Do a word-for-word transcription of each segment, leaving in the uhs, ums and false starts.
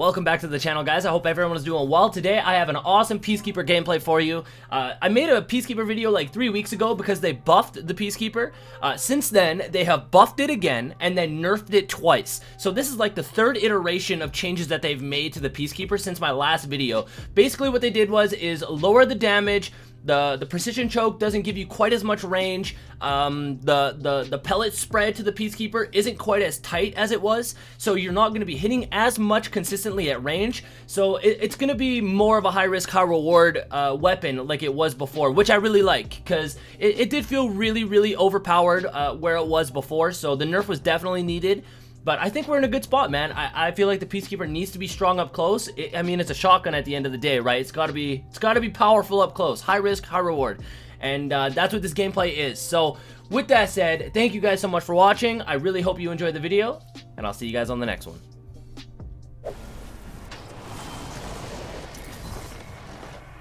Welcome back to the channel, guys. I hope everyone is doing well. Today I have an awesome Peacekeeper gameplay for you. Uh, I made a Peacekeeper video like three weeks ago because they buffed the Peacekeeper. Uh, since then, they have buffed it again and then nerfed it twice. So this is like the third iteration of changes that they've made to the Peacekeeper since my last video. Basically what they did was is lower the damage. The, the precision choke doesn't give you quite as much range. Um, the, the, the pellet spread to the Peacekeeper isn't quite as tight as it was, so you're not going to be hitting as much consistently at range. So it, it's going to be more of a high-risk, high-reward uh, weapon like it was before, which I really like, because it, it did feel really, really overpowered uh, where it was before, so the nerf was definitely needed. But I think we're in a good spot, man. I, I feel like the Peacekeeper needs to be strong up close. It, I mean, it's a shotgun at the end of the day, right? It's got to be it's got to be powerful up close. High risk, high reward. And uh, that's what this gameplay is. So with that said, thank you guys so much for watching. I really hope you enjoyed the video, and I'll see you guys on the next one.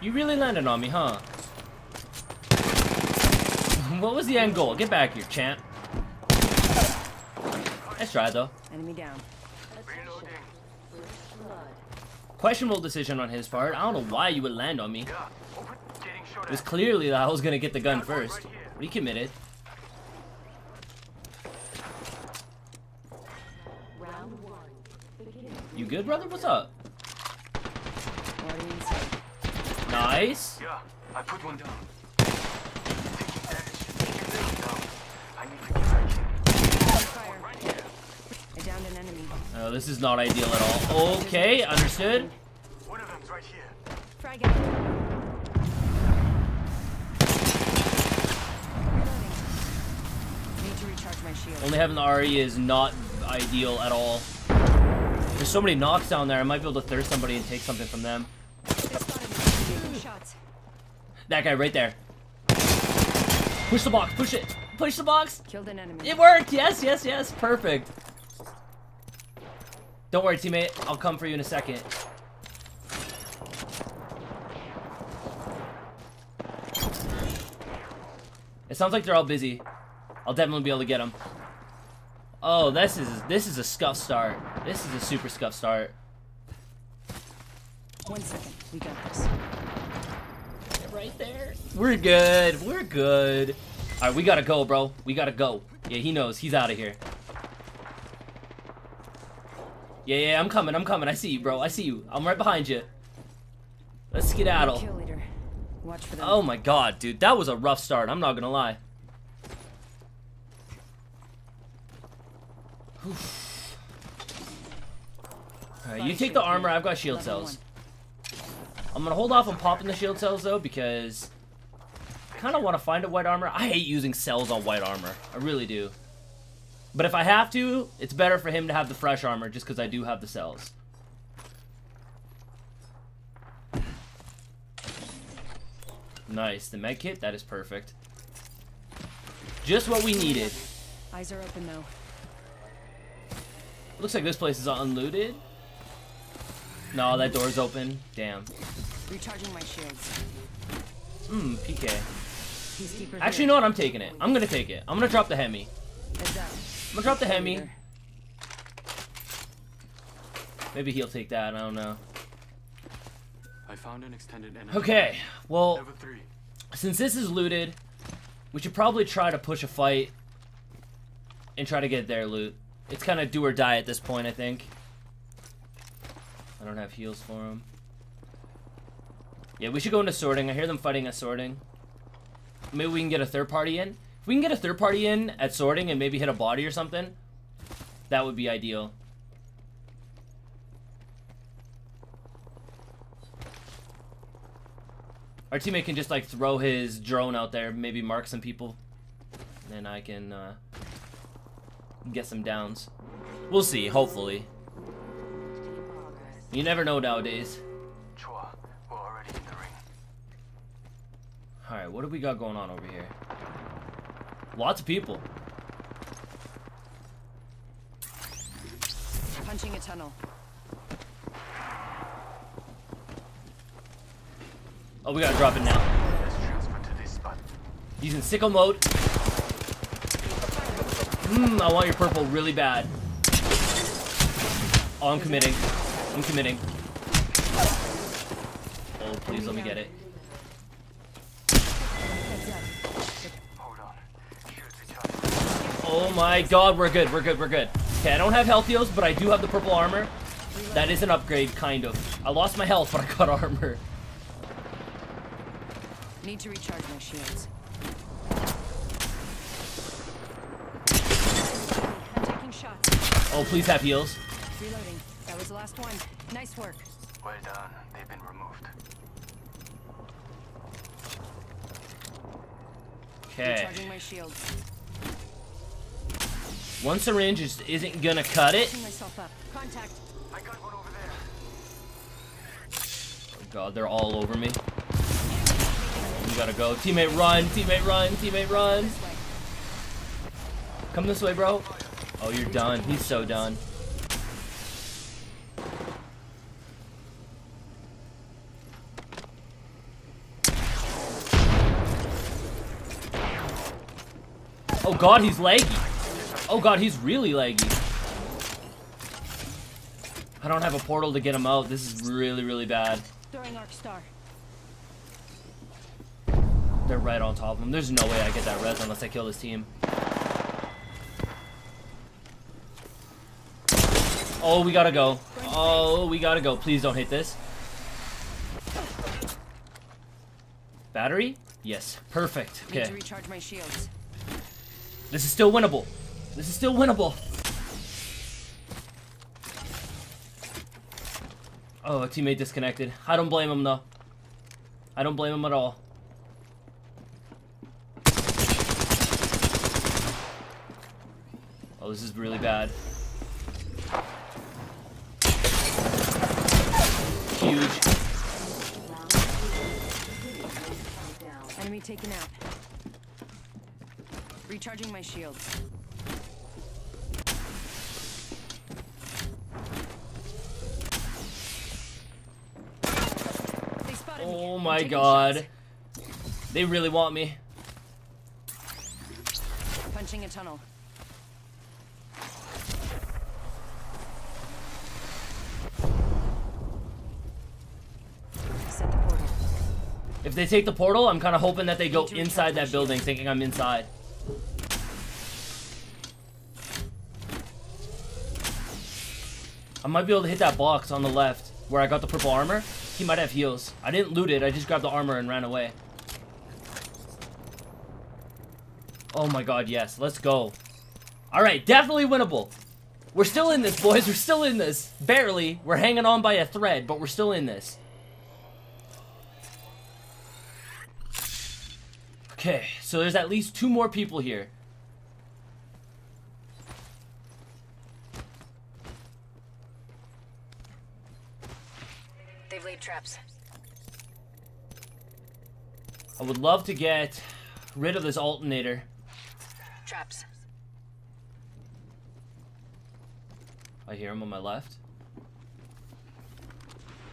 You really landed on me, huh? What was the end goal? Get back here, champ. Nice try, though. Enemy down. Questionable decision on his part. I don't know why you would land on me. It was clearly that I was going to get the gun first. But he committed. You good, brother? What's up? Nice. Yeah, I put one down. Oh, this is not ideal at all. Okay, understood. One of them's right here. Frag out. Need to recharge my shield. Only having the R E is not ideal at all. There's so many knocks down there. I might be able to thirst somebody and take something from them. That guy right there. Push the box. Push it. Push the box. Killed an enemy. It worked. Yes, yes, yes. Perfect. Don't worry, teammate. I'll come for you in a second. It sounds like they're all busy. I'll definitely be able to get them. Oh, this is this is a scuff start. This is a super scuff start. One second, we got this. They're right there. We're good. We're good. All right, we gotta go, bro. We gotta go. Yeah, he knows. He's out of here. Yeah, yeah, I'm coming, I'm coming. I see you, bro. I see you. I'm right behind you. Let's skedaddle. Watch for them. Oh my god, dude. That was a rough start. I'm not gonna lie. Alright, you take the armor. I've got shield cells. I'm gonna hold off on popping the shield cells, though, because I kind of want to find a white armor. I hate using cells on white armor. I really do. But if I have to, it's better for him to have the fresh armor just because I do have the cells. Nice. The med kit, that is perfect. Just what we needed. Eyes are open, though. Looks like this place is unlooted. No, that door's open. Damn. Recharging my shields. Hmm, P K. Actually, you know what? I'm taking it. I'm going to take it. I'm going to drop the Hemi. I'm gonna drop the Hemi. Maybe he'll take that. I don't know. I found an extended enemy. Okay, well, since this is looted, we should probably try to push a fight and try to get their loot. It's kind of do or die at this point, I think. I don't have heals for him. Yeah, we should go into sorting. I hear them fighting at sorting. Maybe we can get a third party in. If we can get a third party in at sorting and maybe hit a body or something, that would be ideal. Our teammate can just like throw his drone out there, maybe mark some people, and then I can uh, get some downs. We'll see, hopefully. You never know nowadays. Alright, what do we got going on over here? Lots of people. Punching a tunnel. Oh, we gotta drop it now. He's in sickle mode. Mmm, I want your purple really bad. Oh, I'm committing. I'm committing. Oh, please let me get it. Oh my god, we're good, we're good, we're good. Okay, I don't have health heals, but I do have the purple armor. That is an upgrade, kind of. I lost my health, but I got armor. Need to recharge my shields. I'm taking shots. Oh, please have heals. Reloading. That was the last one. Nice work. Well done. They've been removed. Okay. Recharging my shields. One syringe just isn't gonna cut it. Contact. I got one over there. Oh god, they're all over me. We gotta go. Teammate run, teammate run, teammate run. Come this way, bro. Oh, you're done. He's so done. Oh god, he's laggy. Oh god, he's really laggy. I don't have a portal to get him out. This is really, really bad. They're right on top of him. There's no way I get that res unless I kill this team. Oh, we gotta go. Oh, we gotta go. Please don't hit this. Battery? Yes. Perfect. Okay. This is still winnable. This is still winnable. Oh, a teammate disconnected. I don't blame him, though. I don't blame him at all. Oh, this is really bad. Huge. Enemy taken out. Recharging my shields. Oh my god. They really want me. Punching a tunnel. Set the portal. If they take the portal, I'm kind of hoping that they go inside that building, thinking I'm inside. I might be able to hit that box on the left where I got the purple armor. He might have heals. I didn't loot it, I just grabbed the armor and ran away. Oh my god, yes. Let's go. Alright, definitely winnable. We're still in this, boys. We're still in this. Barely. We're hanging on by a thread, but we're still in this. Okay, so there's at least two more people here. Traps. I would love to get rid of this alternator. Traps. I hear him on my left.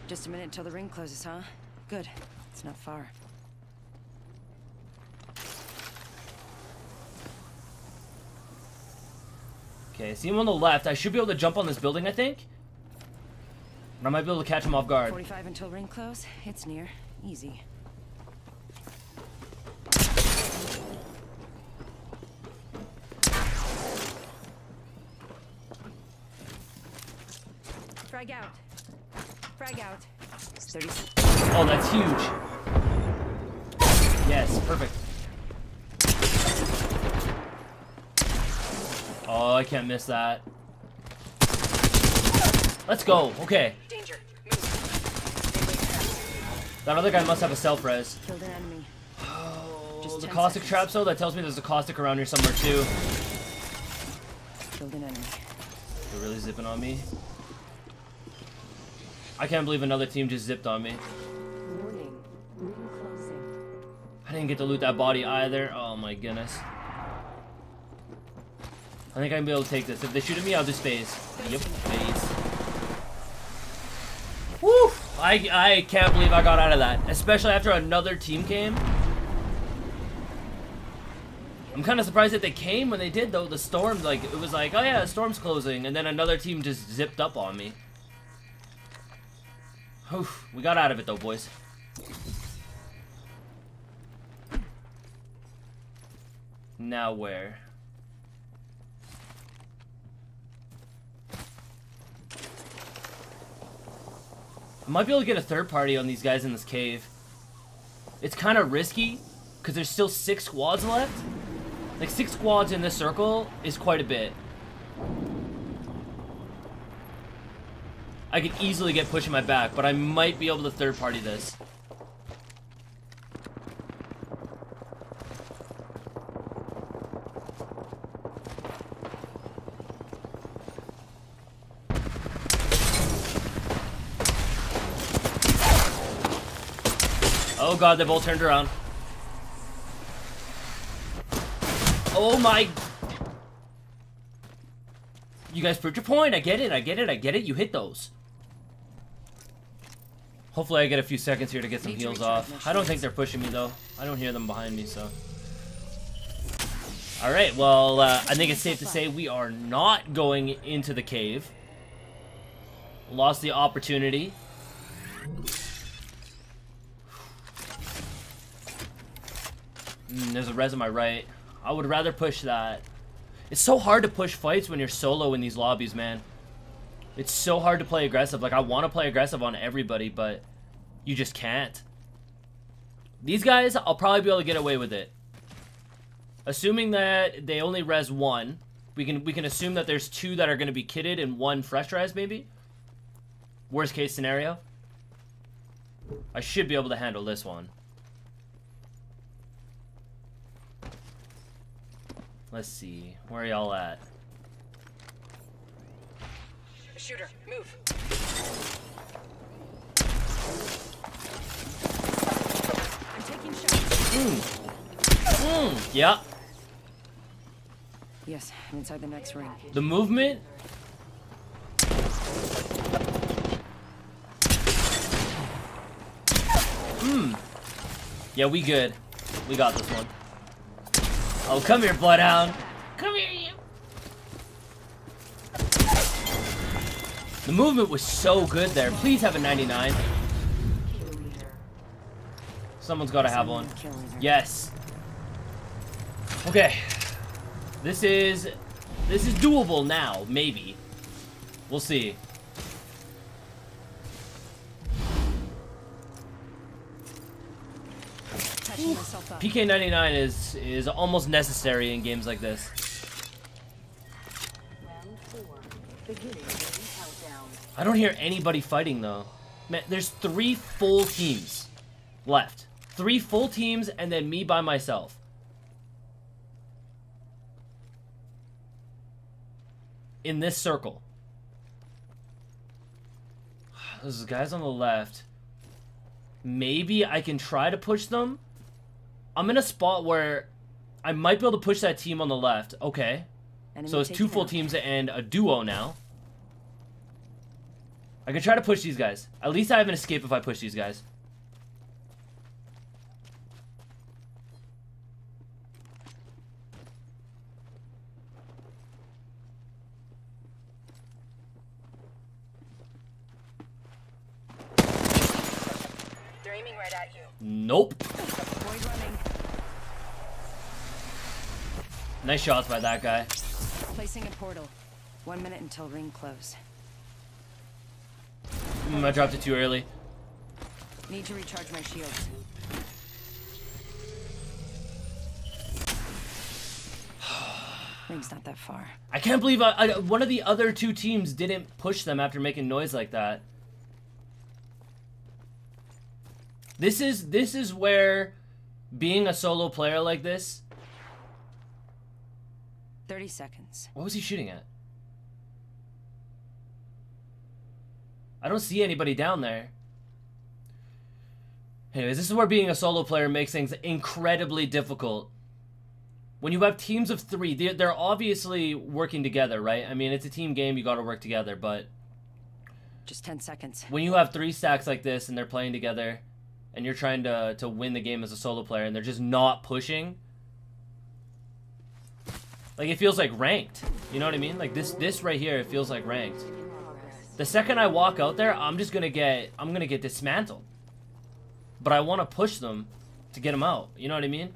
Just a minute till the ring closes, huh? Good. It's not far. Okay, I see him on the left. I should be able to jump on this building, I think. I might be able to catch him off guard. forty-five until ring close. It's near. Easy. Frag out. Frag out. thirty. Oh, that's huge. Yes, perfect. Oh, I can't miss that. Let's go. Okay. Danger. That other guy must have a self-res. Killed an enemy. Oh, just the caustic seconds. Trap, so that tells me there's a caustic around here somewhere too. Killed an enemy. They're really zipping on me. I can't believe another team just zipped on me. Warning. Ring closing. I didn't get to loot that body either. Oh my goodness. I think I'm gonna be able to take this. If they shoot at me, I'll just phase. Yep, phase. Woo! I, I can't believe I got out of that. Especially after another team came. I'm kind of surprised that they came when they did, though. The storm, like, it was like, oh yeah, the storm's closing. And then another team just zipped up on me. Whew, we got out of it though, boys. Now where? I might be able to get a third party on these guys in this cave. It's kind of risky, because there's still six squads left. Like, six squads in this circle is quite a bit. I could easily get pushed in my back, but I might be able to third party this. Oh god, they've all turned around. Oh my... You guys proved your point. I get it, I get it, I get it. You hit those. Hopefully I get a few seconds here to get some heals off. I don't think they're pushing me, though. I don't hear them behind me, so... Alright, well, uh, I think it's safe to say we are not going into the cave. Lost the opportunity. Mm, there's a res on my right. I would rather push that. It's so hard to push fights when you're solo in these lobbies, man. It's so hard to play aggressive. Like, I want to play aggressive on everybody, but you just can't. These guys, I'll probably be able to get away with it. Assuming that they only res one, we can we can assume that there's two that are going to be kitted and one fresh res, maybe? Worst case scenario. I should be able to handle this one. Let's see. Where are y'all at? Shooter, move. I'm taking shots. Mm. Mm. Yeah. Yes, I'm inside the next ring. The movement? Hmm. Yeah, we good. We got this one. Oh, come here, Bloodhound. Come here, you. The movement was so good there. Please have a ninety-nine. Someone's got to have one. Yes. Okay. This is... This is doable now, maybe. We'll see. Ooh. P K ninety-nine is is almost necessary in games like this. I don't hear anybody fighting though. Man, there's three full teams left. Three full teams and then me by myself. In this circle. Those guys on the left. Maybe I can try to push them. I'm in a spot where I might be able to push that team on the left. Okay. Enemy so it's two full teams and a duo now. I can try to push these guys. At least I have an escape if I push these guys. They're aiming right at you. Nope. Nice shots by that guy. Placing a portal. One minute until ring close. Mm, I dropped it too early. Need to recharge my shields. Ring's not that far. I can't believe I, I, one of the other two teams didn't push them after making noise like that. This is this is where being a solo player like this. thirty seconds. What was he shooting at? I don't see anybody down there. Anyways, this is where being a solo player makes things incredibly difficult. When you have teams of three, they're obviously working together, right? I mean, it's a team game, you gotta work together, but... Just ten seconds. When you have three stacks like this and they're playing together, and you're trying to, to win the game as a solo player, and they're just not pushing... Like, it feels like ranked. You know what I mean? Like, this this right here, it feels like ranked. The second I walk out there, I'm just gonna get, I'm gonna get dismantled. But I want to push them to get them out. You know what I mean?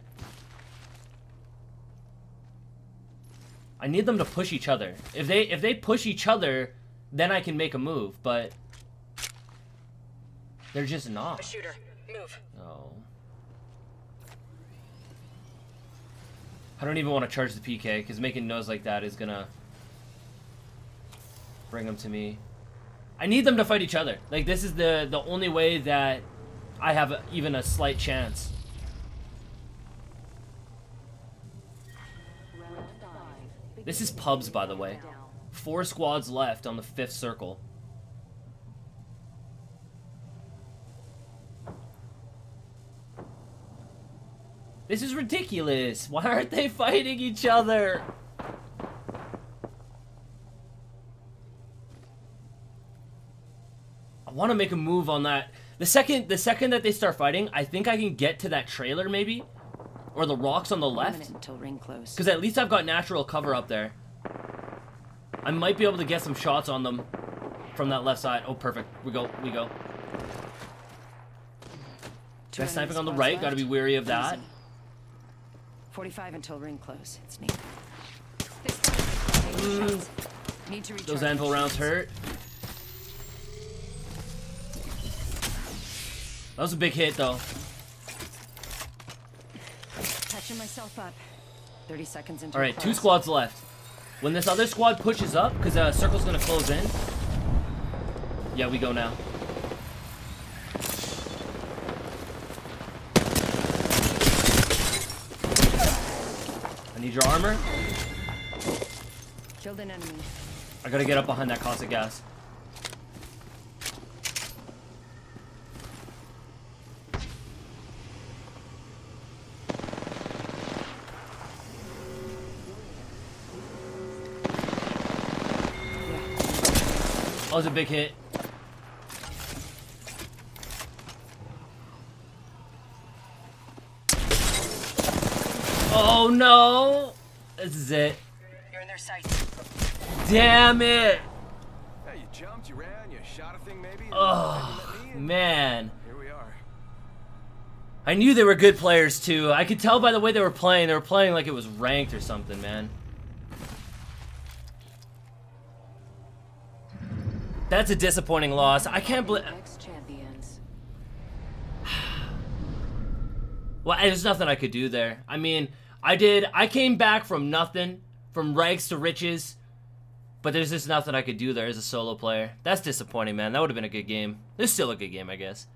I need them to push each other. If they, if they push each other, then I can make a move. But they're just not. A shooter, move. No. I don't even want to charge the P K because making noise like that is gonna bring them to me. I need them to fight each other. Like this is the the only way that I have a, even a slight chance. This is pubs, by the way. Four squads left on the fifth circle. This is ridiculous. Why aren't they fighting each other? I want to make a move on that. The second, the second that they start fighting, I think I can get to that trailer maybe, or the rocks on the left. Until ring close. Because at least I've got natural cover up there. I might be able to get some shots on them from that left side. Oh, perfect. We go. We go. Guy sniping on the right. Got to be wary of that. forty-five until ring close. It's neat. Mm. Need to Those anvil rounds hurt. That was a big hit, though. Catching myself up. thirty seconds into. All right, two squads left. When this other squad pushes up, because the uh, circle's gonna close in. Yeah, we go now. I need your armor. Killed an enemy. I gotta get up behind that caustic gas. That was a big hit. Oh no! This is it. You're in their sights. Damn it! Yeah, you jumped, you ran, you shot a thing maybe. Oh man. Here we are. I knew they were good players too. I could tell by the way they were playing. They were playing like it was ranked or something, man. That's a disappointing loss. I can't believe. Well, there's nothing I could do there. I mean, I did. I came back from nothing, from rags to riches, but there's just nothing I could do there as a solo player. That's disappointing, man. That would have been a good game. There's still a good game, I guess.